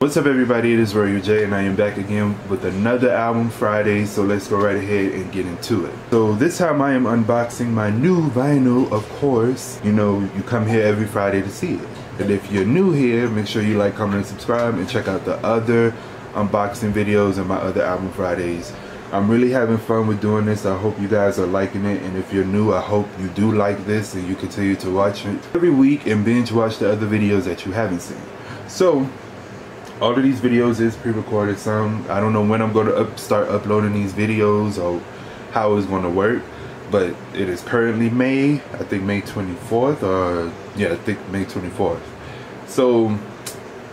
What's up everybody, it is Royaljayy and I am back again with another Album Friday, so let's go right ahead and get into it. So this time I am unboxing my new vinyl, of course. You know, you come here every Friday to see it. And if you're new here, make sure you like, comment, and subscribe, and check out the other unboxing videos and my other Album Fridays. I'm really having fun with doing this. I hope you guys are liking it, and if you're new, I hope you do like this and you continue to watch it every week and binge watch the other videos that you haven't seen. So all of these videos is pre-recorded. Some, I don't know when I'm going to start uploading these videos or how it's going to work, but it is currently May, I think May 24th, or yeah, I think May 24th. So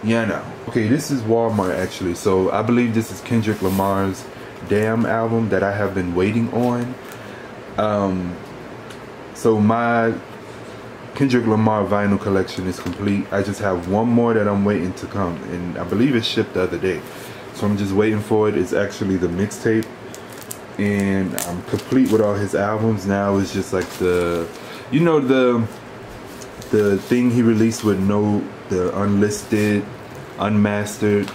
yeah, no. Okay, this is Walmart actually. So I believe this is Kendrick Lamar's Damn album that I have been waiting on. So my Kendrick Lamar vinyl collection is complete. I just have one more that I'm waiting to come, and I believe it shipped the other day, so I'm just waiting for it. It's actually the mixtape, and I'm complete with all his albums now. It's just like the, you know, the thing he released with the Unlisted, Unmastered.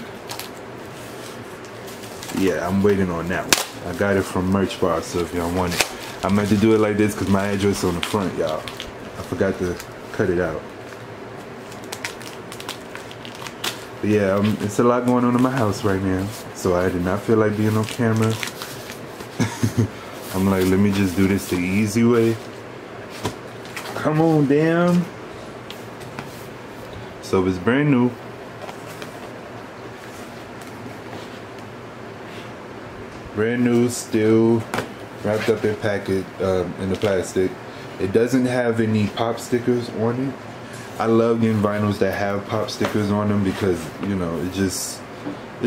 Yeah, I'm waiting on that one. I got it from MerchBar, so if y'all want it, I meant to do it like this because my address on the front, y'all. I forgot to cut it out. But yeah, it's a lot going on in my house right now, so I did not feel like being on camera. I'm like, let me just do this the easy way. Come on, damn. So it's brand new. Brand new, still wrapped up in packet, in the plastic. It doesn't have any pop stickers on it. I love getting vinyls that have pop stickers on them because, you know, it's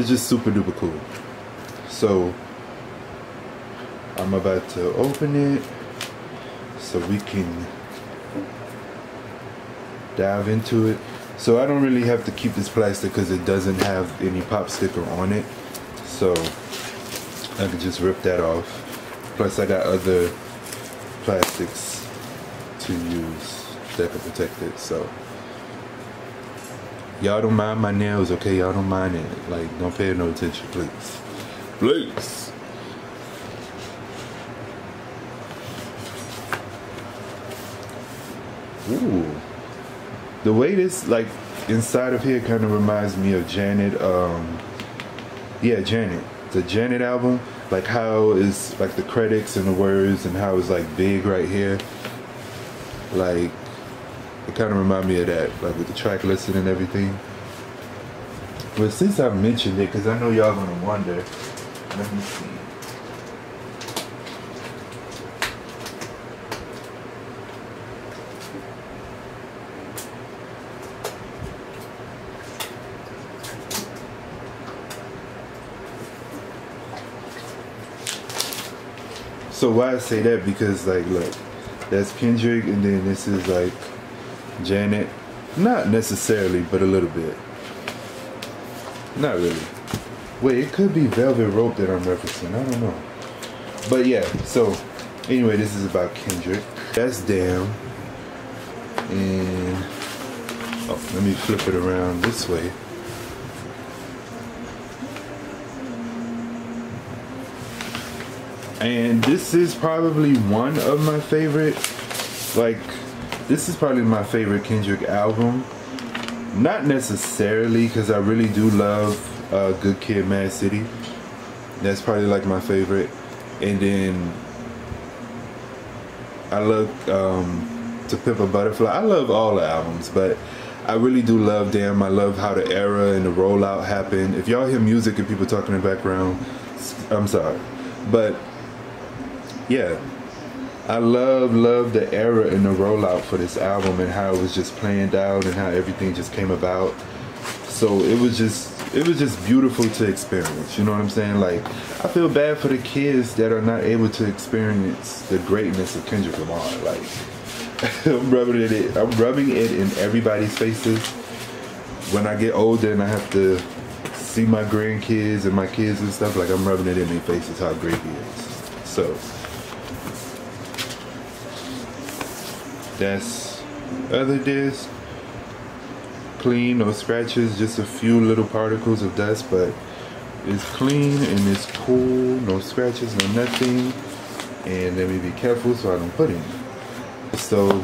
just super duper cool. So I'm about to open it so we can dive into it. So I don't really have to keep this plastic because it doesn't have any pop sticker on it, so I can just rip that off. Plus I got other plastics to use that can protect it. So y'all don't mind my nails, okay? Y'all don't mind it. Like, don't pay no attention, please. Please. Ooh. The way this, like, inside of here kind of reminds me of Janet. Yeah, Janet. The Janet album. Like how is like the credits and the words and how it's like big right here. Like, it kind of remind me of that, like with the track listing and everything. But since I mentioned it, because I know y'all gonna wonder, let me see. So why I say that, because like, look, that's Kendrick, and then this is like Janet. Not necessarily, but a little bit. Not really. Wait, it could be Velvet Rope that I'm referencing. I don't know. But yeah, so anyway, this is about Kendrick. That's Damn. And oh, let me flip it around this way. And this is probably one of my favorite, like, this is probably my favorite Kendrick album. Not necessarily, because I really do love Good Kid, M.A.A.d City. That's probably like my favorite. And then I love To Pimp a Butterfly. I love all the albums, but I really do love Damn. I love how the era and the rollout happened. If y'all hear music and people talking in the background, I'm sorry. But yeah, I love the era and the rollout for this album and how it was just planned out and how everything just came about. So it was just beautiful to experience, you know what I'm saying? Like, I feel bad for the kids that are not able to experience the greatness of Kendrick Lamar. Like, I'm rubbing it in everybody's faces. When I get older and I have to see my grandkids and my kids and stuff, like, I'm rubbing it in their faces how great he is. So that's other disc. clean, no scratches, just a few little particles of dust, but it's clean and it's cool, no scratches, no nothing. And let me be careful so I don't put any. So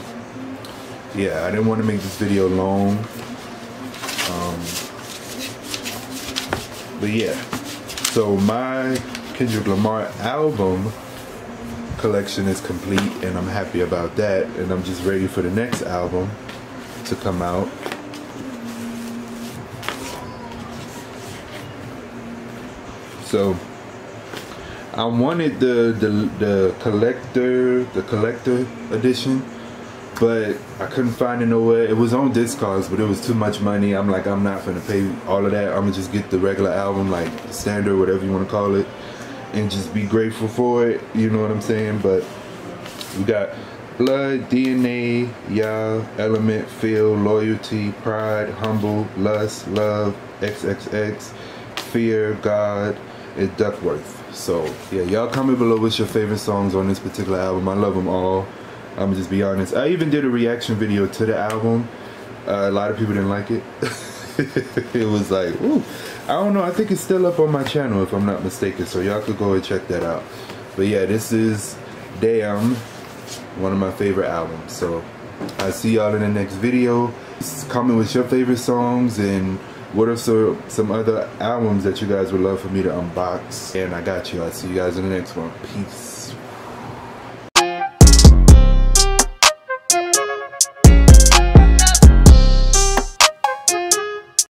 yeah, I didn't want to make this video long, but yeah. So my Kendrick Lamar album collection is complete and I'm happy about that, and I'm just ready for the next album to come out. So I wanted the collector edition, but I couldn't find it nowhere. It was on Discogs, but it was too much money. I'm like, I'm not gonna pay all of that. I'm gonna just get the regular album, like standard, whatever you want to call it, and just be grateful for it. You know what I'm saying? But we got Blood, DNA, Y'all, Element, Feel, Loyalty, Pride, Humble, Lust, Love, XXX, Fear, God, and Duckworth. So yeah, y'all comment below what's your favorite songs on this particular album. I love them all. I'm just be honest. I even did a reaction video to the album. A lot of people didn't like it. It was like, ooh, I don't know. I think it's still up on my channel if I'm not mistaken. So y'all could go and check that out. But yeah, this is Damn, one of my favorite albums. So I'll see y'all in the next video. Comment with your favorite songs and what are some other albums that you guys would love for me to unbox. And I got you. I'll see you guys in the next one. Peace.